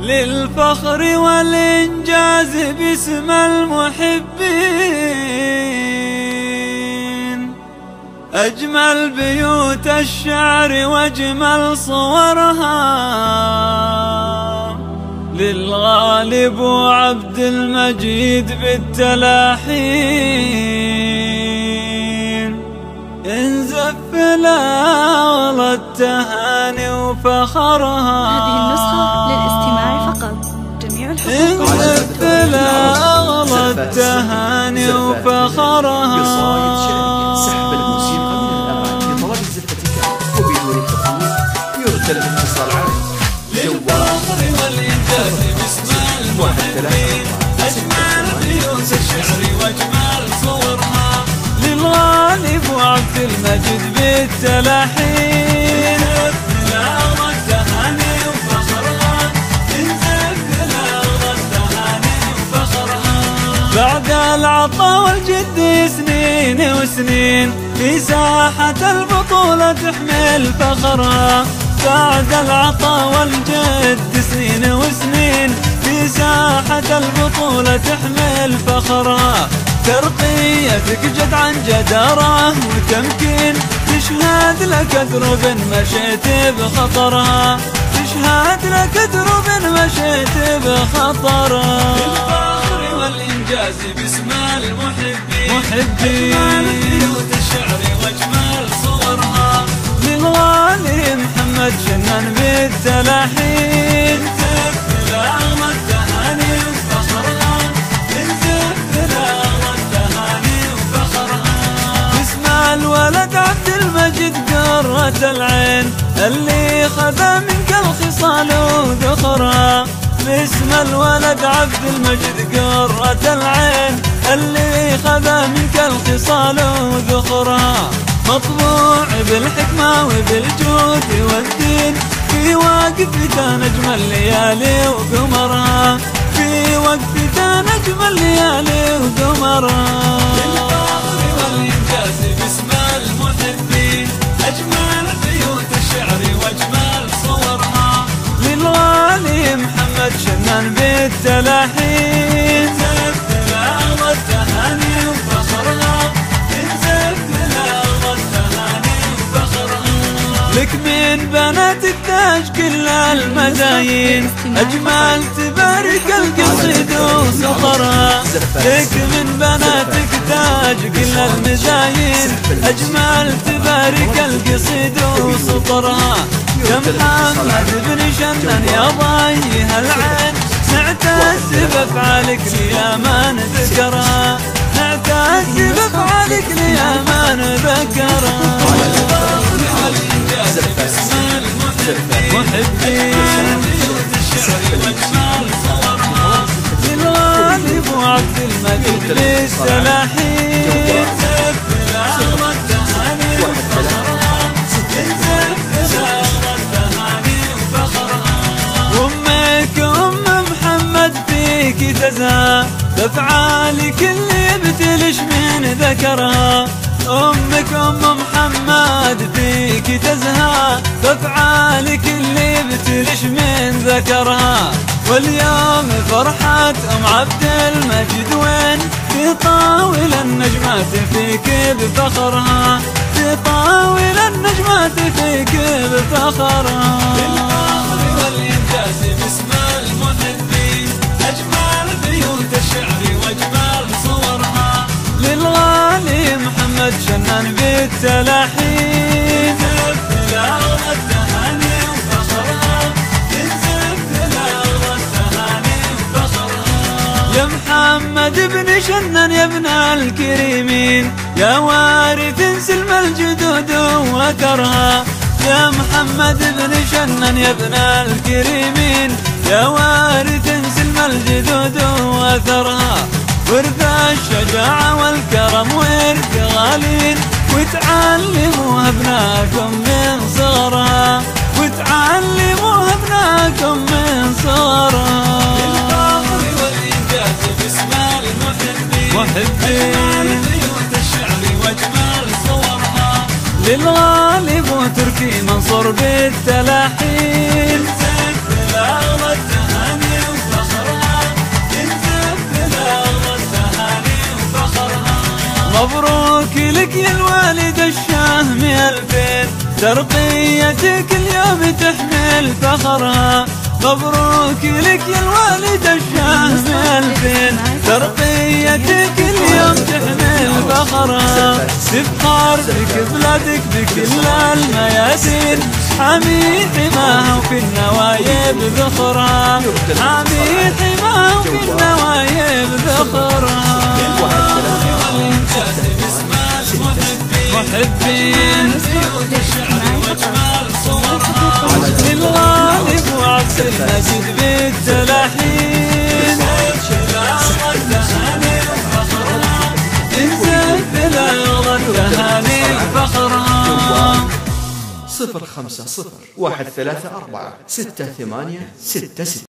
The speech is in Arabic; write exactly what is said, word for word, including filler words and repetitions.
للفخر والإنجاز باسم المحبين. أجمل بيوت الشعر وأجمل صورها للغالي ابو عبد المجيد بالتلاحين. انزف لها والله التهاني وفخرها. هذه النسخة للاستماع فقط، جميع الحقوق. انزف لها والله التهاني وفخرها. سحب الموسيقى من الأمان لطلب زفتك وبدون تقييد يرسل اتصال عادي. للفخر والإنجاز باسم المحبين. أجمل بيوت الشعر وأجمل صورها للغالي ابو عبد المجيد بالتلاحين. بعد العطاء والجد سنين وسنين في ساحة البطولة تحمل فخرها. بعد العطاء والجد سنين وسنين في ساحة البطولة تحمل فخرها. ترقيتك جد عن جدارة وتمكين تشهد لك دروب مشيت بخطرها، تشهد لك دروب مشيت بخطرها. للفخر والإنجاز باسم المحبين. محبين أجمل بيوت الشعر وأجمل صورها للغالي محمد شنان بالتلاحين. الولد عبد المجيد قرة العين اللي خذا منك الخصال وذخرها. باسم الولد عبد المجيد قرة العين اللي خذا منك الخصال وذخرها. مطبوع بالحكمة وبالجود والدين في وقفتك نجم الليالي وقمرها، في وقفتك نجم الليالي وقمرها. أجمل بيوت الشعر وأجمل صورها للغالي محمد شنان بالتلاحين. انزف لها والتهاني وفخرها. انزف لها والتهاني وفخرها. لك من بنات التاج كل المزايين أجمل تبارك القصيد وسطرها. لك من بناتك تاج كل المزايين أجمل تبارك القصيد وسطرها. يا محمد بن شنان يا ضي هالعين نعتز بأفعالك ليا ما نذكرها، نعتز بأفعالك ليا ما نذكرها. محبين بيوت الشعر وأجمل صورها للغالي ابو عبد المجيد بالتلاحين. انزف لها والتهاني وفخرها. انزف لها والتهاني وفخرها. أمك أم محمد فيك تزهى بأفعالك اللي بتلش من ذكرها. أمك أم محمد فيك تزهى بأفعالك اللي بتلش من ذكرها. واليوم فرحة أم عبد المجيد وين تطاول النجمات فيك بفخرها، تطاول النجمات فيك بفخرها. للفخر والإنجاز باسم المحبين. أجمل بيوت الشعر وأجمل صورها للغالي محمد شنان بالتلاحين. انزف لها والتهاني وفخرها. انزف لها والتهاني وفخرها. يا محمد بن شنان يا ابن الكريمين يا وارث سلم الجدود وترها. يا محمد بن شنان يا ابن الكريمين يا وارث سلم الجدود وترها. ورث الشجاعة والكرم ورث غالين وتعلموا أبناكم من صغرها، وتعلموا أبناكم من صغرها. للفخر والإنجاز باسم المحبين. أجمل بيوت الشعر وأجمل صورها للغالي ابو تركي منصور بالتلاحين. انزف لها والتهاني وهمي الفين ترقيتك اليوم تحمل فخرها، مبروك لك يا الوالدة الشهم الفين ترقيتك اليوم تحمل فخرها، تفخر بك بلادك بكل المياسين، حمي حماها وفي النوايب ذخرها، حمي حماها وفي النوايب ذخرها. محبين بيوت الشعر واجمل صورها، وجه الغالب وعكس المجد بالتلاحين، شلاغ التهاني وفخرها انزل بلاغ التهاني وفخرها. صفر خمسة صفر واحد ثلاثة أربعة ستة ثمانية ستة ستة.